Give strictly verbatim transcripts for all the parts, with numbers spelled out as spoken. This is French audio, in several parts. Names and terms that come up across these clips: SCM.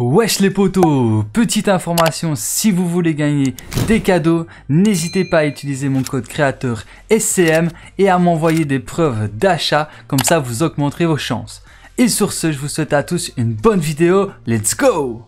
Wesh les potos, petite information, si vous voulez gagner des cadeaux, n'hésitez pas à utiliser mon code créateur S C M et à m'envoyer des preuves d'achat, comme ça vous augmenterez vos chances. Et sur ce, je vous souhaite à tous une bonne vidéo, let's go!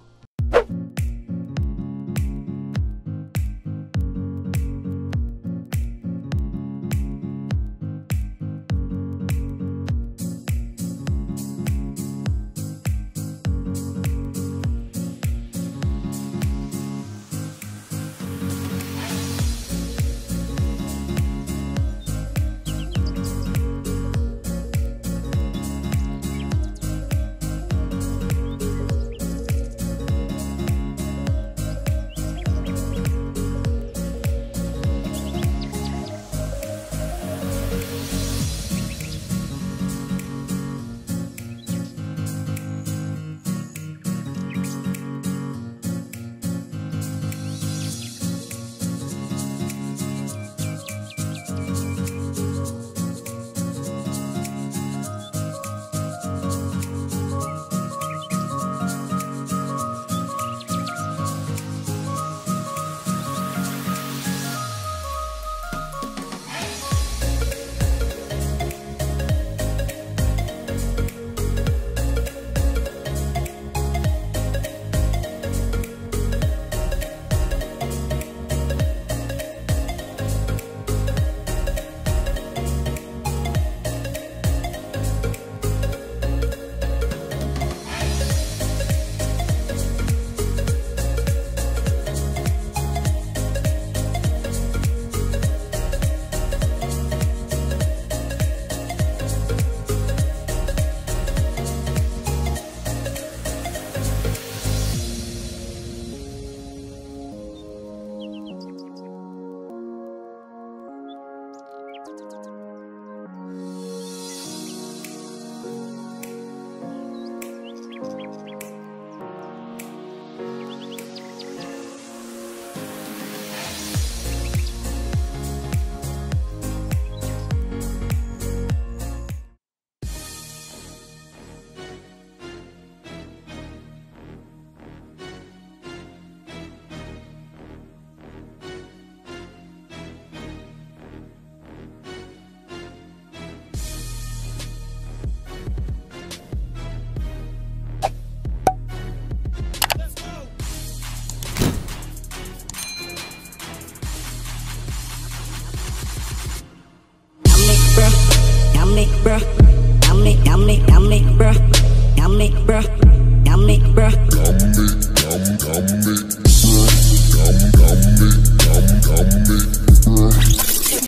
Dominic, Dominic, Dominic, bruh. Dominic, bruh. Dominic, bruh. Dominic, Dominic, Dominic.